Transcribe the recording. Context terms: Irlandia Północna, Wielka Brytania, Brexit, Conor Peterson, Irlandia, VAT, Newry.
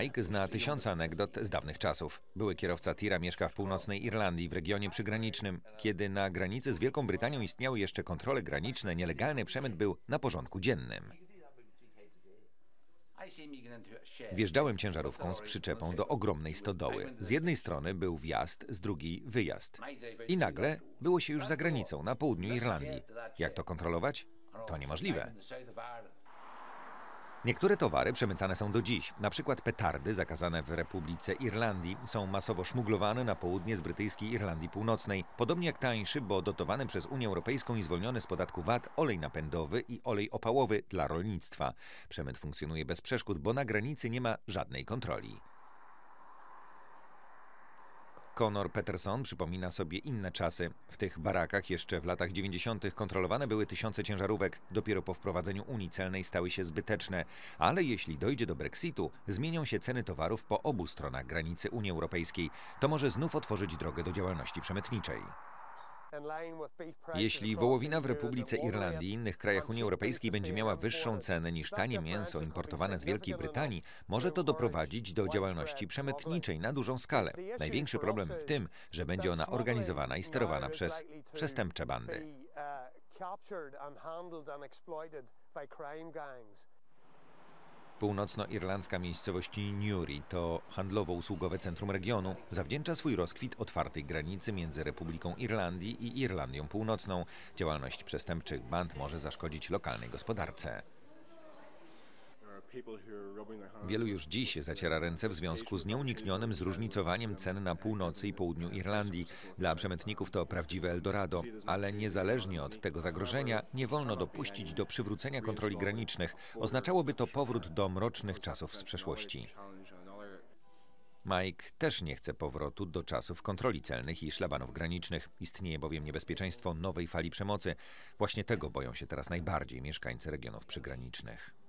Mike zna tysiące anegdot z dawnych czasów. Były kierowca tira mieszka w północnej Irlandii, w regionie przygranicznym. Kiedy na granicy z Wielką Brytanią istniały jeszcze kontrole graniczne, nielegalny przemyt był na porządku dziennym. Wjeżdżałem ciężarówką z przyczepą do ogromnej stodoły. Z jednej strony był wjazd, z drugiej wyjazd. I nagle było się już za granicą, na południu Irlandii. Jak to kontrolować? To niemożliwe. Niektóre towary przemycane są do dziś. Na przykład petardy zakazane w Republice Irlandii są masowo szmuglowane na południe z brytyjskiej Irlandii Północnej. Podobnie jak tańszy, bo dotowany przez Unię Europejską i zwolniony z podatku VAT olej napędowy i olej opałowy dla rolnictwa. Przemyt funkcjonuje bez przeszkód, bo na granicy nie ma żadnej kontroli. Conor Peterson przypomina sobie inne czasy. W tych barakach jeszcze w latach 90. kontrolowane były tysiące ciężarówek. Dopiero po wprowadzeniu Unii Celnej stały się zbyteczne. Ale jeśli dojdzie do Brexitu, zmienią się ceny towarów po obu stronach granicy Unii Europejskiej. To może znów otworzyć drogę do działalności przemytniczej. Jeśli wołowina w Republice Irlandii i innych krajach Unii Europejskiej będzie miała wyższą cenę niż tanie mięso importowane z Wielkiej Brytanii, może to doprowadzić do działalności przemytniczej na dużą skalę. Największy problem w tym, że będzie ona organizowana i sterowana przez przestępcze bandy. Północnoirlandzka miejscowość Newry to handlowo-usługowe centrum regionu. Zawdzięcza swój rozkwit otwartej granicy między Republiką Irlandii i Irlandią Północną. Działalność przestępczych band może zaszkodzić lokalnej gospodarce. Wielu już dziś zaciera ręce w związku z nieuniknionym zróżnicowaniem cen na północy i południu Irlandii. Dla przemytników to prawdziwe Eldorado, ale niezależnie od tego zagrożenia nie wolno dopuścić do przywrócenia kontroli granicznych. Oznaczałoby to powrót do mrocznych czasów z przeszłości. Mike też nie chce powrotu do czasów kontroli celnych i szlabanów granicznych. Istnieje bowiem niebezpieczeństwo nowej fali przemocy. Właśnie tego boją się teraz najbardziej mieszkańcy regionów przygranicznych.